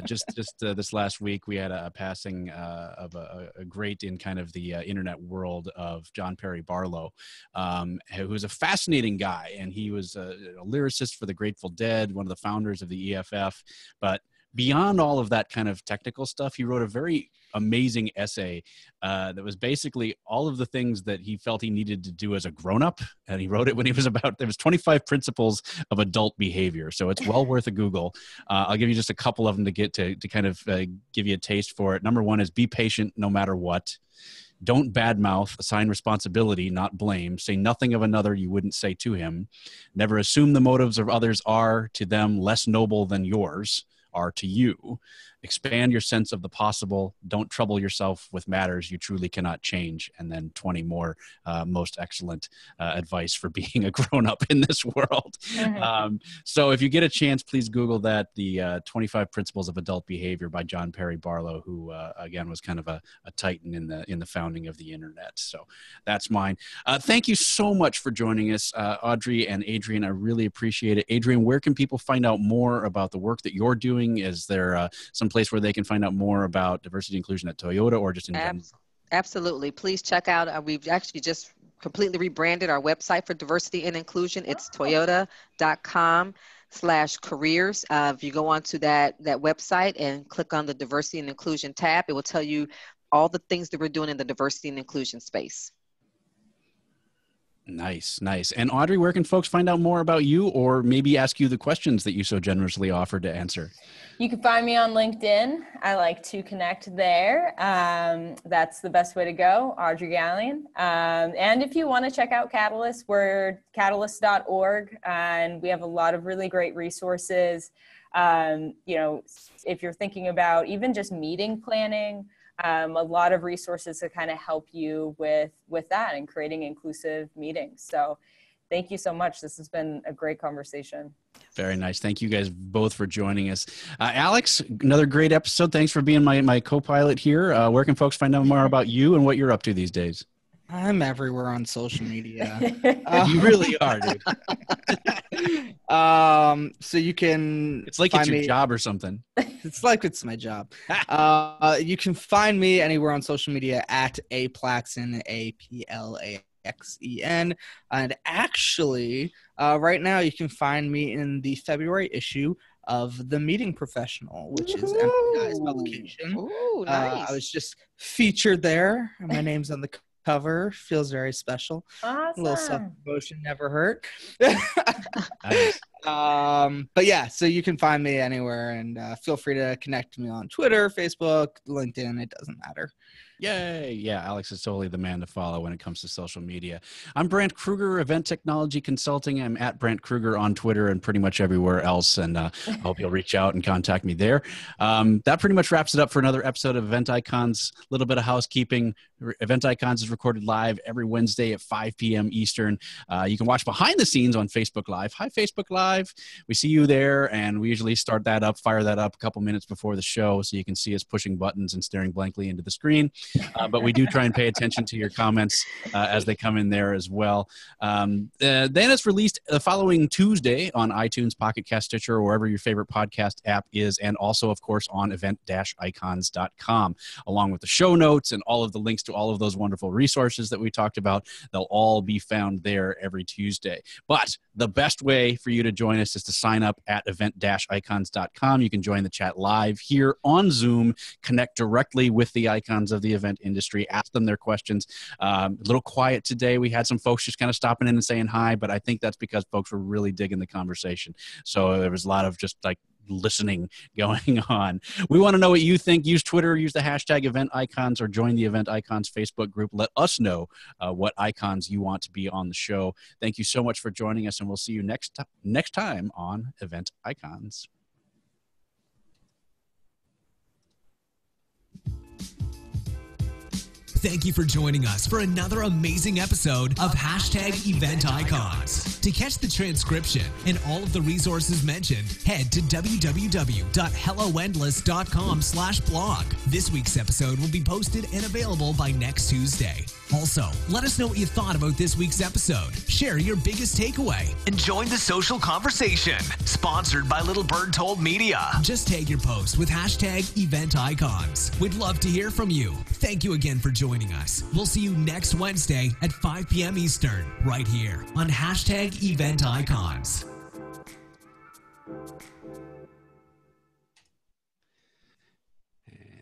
just this last week, we had a passing of a great in kind of the internet world of John Perry Barlow, who's a fascinating guy. And he was a lyricist for the Grateful Dead, one of the founders of the EFF. But beyond all of that kind of technical stuff, he wrote a very amazing essay that was basically all of the things that he felt he needed to do as a grown-up. And he wrote it when he was about, there was 25 principles of adult behavior. So it's well worth a Google. I'll give you just a couple of them to get to kind of give you a taste for it. Number one is be patient no matter what. Don't badmouth, assign responsibility, not blame. Say nothing of another you wouldn't say to him. Never assume the motives of others are to them less noble than yours are to you. Expand your sense of the possible. Don't trouble yourself with matters you truly cannot change. And then 20 more most excellent advice for being a grown-up in this world. So if you get a chance, please Google that, the 25 Principles of Adult Behavior by John Perry Barlow, who again was kind of a titan in the founding of the internet. So that's mine. Thank you so much for joining us, Audrey and Adrienne. I really appreciate it. Adrienne, where can people find out more about the work that you're doing? Is there some place where they can find out more about diversity inclusion at Toyota or just in general? Absolutely. Please check out, we've actually just completely rebranded our website for diversity and inclusion. It's toyota.com/careers. If you go onto that website and click on the diversity and inclusion tab, it will tell you all the things that we're doing in the diversity and inclusion space. Nice, nice. And Audrey, where can folks find out more about you or maybe ask you the questions that you so generously offered to answer? You can find me on LinkedIn. I like to connect there. That's the best way to go, Audrey Gallien. And if you want to check out Catalyst, we're catalyst.org, and we have a lot of really great resources. You know, if you're thinking about even just meeting planning, a lot of resources to kind of help you with that and creating inclusive meetings. So thank you so much. This has been a great conversation. Very nice. Thank you guys both for joining us. Alex, another great episode. Thanks for being my co-pilot here. Where can folks find out more about you and what you're up to these days? I'm everywhere on social media. You really are, dude. So you can. It's like it's your job or something. It's like it's my job. You can find me anywhere on social media at A Plaxen, APLAXEN. And actually, right now you can find me in the February issue of The Meeting Professional, which is MPI's publication. Ooh, nice. I was just featured there. My name's on the cover. Feels very special. Awesome. A little self-promotion never hurt. Nice. But yeah, so you can find me anywhere, and feel free to connect me on Twitter, Facebook, LinkedIn. It doesn't matter. Yay. Yeah, Alex is totally the man to follow when it comes to social media. I'm Brant Kruger, Event Technology Consulting. I'm at Brant Kruger on Twitter and pretty much everywhere else. And I hope you'll reach out and contact me there. That pretty much wraps it up for another episode of Event Icons. A little bit of housekeeping. Event Icons is recorded live every Wednesday at 5 p.m. Eastern. You can watch behind the scenes on Facebook Live. Hi, Facebook Live. We see you there. And we usually start that up, fire that up a couple minutes before the show so you can see us pushing buttons and staring blankly into the screen. But we do try and pay attention to your comments as they come in there as well. Then it's released the following Tuesday on iTunes, Pocket Cast, Stitcher, or wherever your favorite podcast app is, and also, of course, on event-icons.com, along with the show notes and all of the links to all of those wonderful resources that we talked about. They'll all be found there every Tuesday. But the best way for you to join us is to sign up at event-icons.com. You can join the chat live here on Zoom, connect directly with the icons of the event industry, ask them their questions. A little quiet today. We had some folks just kind of stopping in and saying hi, but I think that's because folks were really digging the conversation. So there was a lot of just like listening going on. We want to know what you think. Use Twitter, use the hashtag EventIcons, or join the EventIcons Facebook group. Let us know what icons you want to be on the show. Thank you so much for joining us, and we'll see you next time on EventIcons. Thank you for joining us for another amazing episode of #EventIcons. To catch the transcription and all of the resources mentioned, head to www.helloendless.com/blog. This week's episode will be posted and available by next Tuesday. Also, let us know what you thought about this week's episode. Share your biggest takeaway and join the social conversation. Sponsored by Little Bird Told Media. Just tag your post with #EventIcons. We'd love to hear from you. Thank you again for joining us. We'll see you next Wednesday at 5 p.m. Eastern, right here on #EventIcons.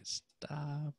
Stop.